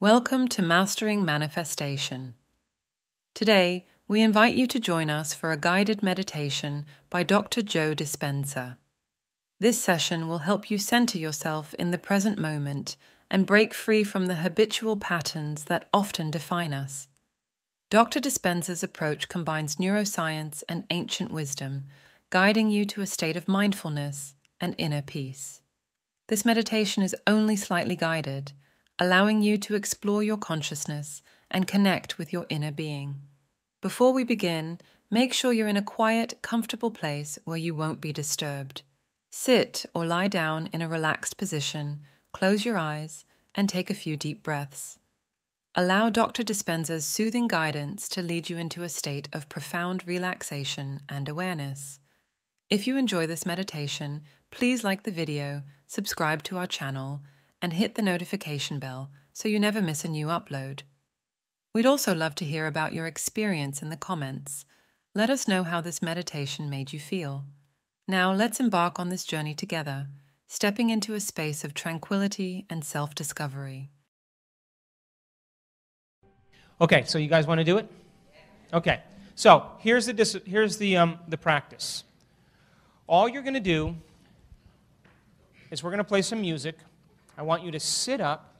Welcome to Mastering Manifestation. Today, we invite you to join us for a guided meditation by Dr. Joe Dispenza. This session will help you center yourself in the present moment and break free from the habitual patterns that often define us. Dr. Dispenza's approach combines neuroscience and ancient wisdom, guiding you to a state of mindfulness and inner peace. This meditation is only slightly guided, allowing you to explore your consciousness and connect with your inner being. Before we begin, make sure you're in a quiet, comfortable place where you won't be disturbed. Sit or lie down in a relaxed position, close your eyes, and take a few deep breaths. Allow Dr. Dispenza's soothing guidance to lead you into a state of profound relaxation and awareness. If you enjoy this meditation, please like the video, subscribe to our channel, and hit the notification bell so you never miss a new upload. We'd also love to hear about your experience in the comments. Let us know how this meditation made you feel. Now let's embark on this journey together, stepping into a space of tranquility and self-discovery. Okay, so you guys want to do it? Okay, so here's the practice. All you're going to do is we're going to play some music. I want you to sit up,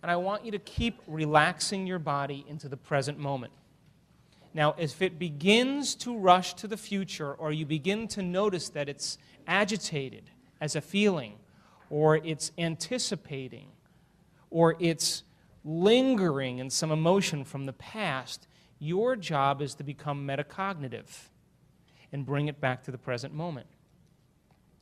and I want you to keep relaxing your body into the present moment. Now, if it begins to rush to the future, or you begin to notice that it's agitated as a feeling, or it's anticipating, or it's lingering in some emotion from the past, your job is to become metacognitive and bring it back to the present moment.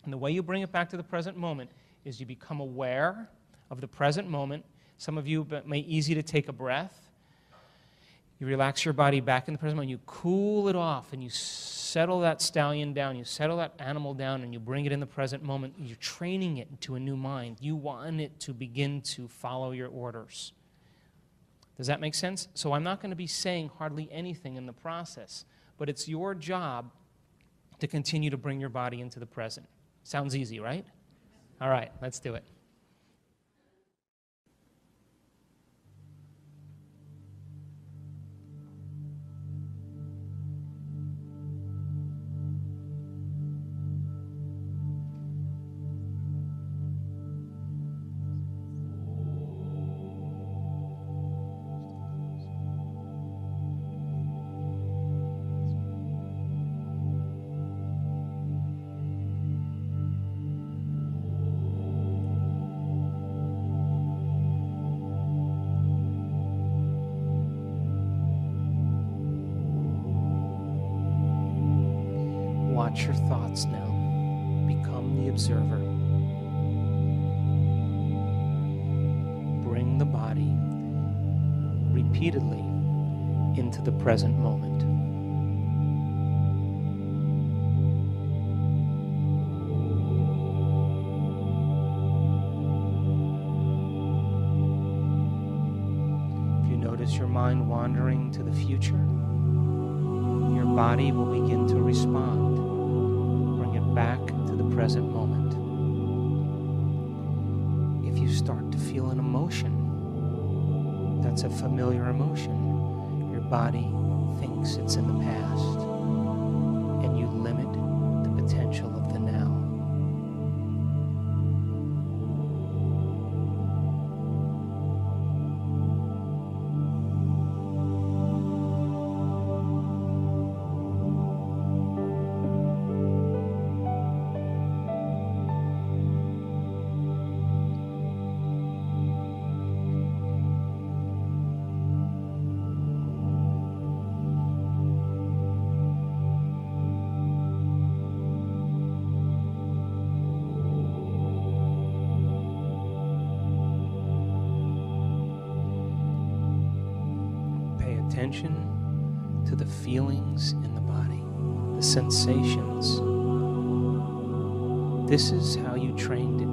And the way you bring it back to the present moment is you become aware of the present moment. Some of you may be easy to take a breath. You relax your body back in the present moment. You cool it off, and you settle that stallion down. You settle that animal down, and you bring it in the present moment. You're training it into a new mind. You want it to begin to follow your orders. Does that make sense? So I'm not going to be saying hardly anything in the process, but it's your job to continue to bring your body into the present. Sounds easy, right? All right, let's do it. Watch your thoughts now. Become the observer. Bring the body repeatedly into the present moment. If you notice your mind wandering to the future, your body will begin to respond. Back to the present moment. If you start to feel an emotion that's a familiar emotion, your body thinks it's in the past, and you limit the potential of the now. Attention to the feelings in the body, the sensations. This is how you trained it.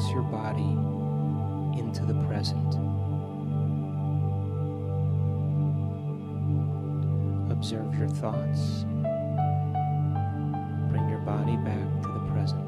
bounce your body into the present. Observe your thoughts. Bring your body back to the present.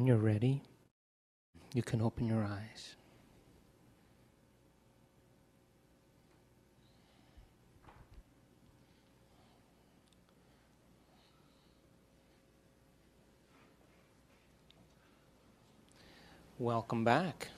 When you're ready, you can open your eyes. Welcome back.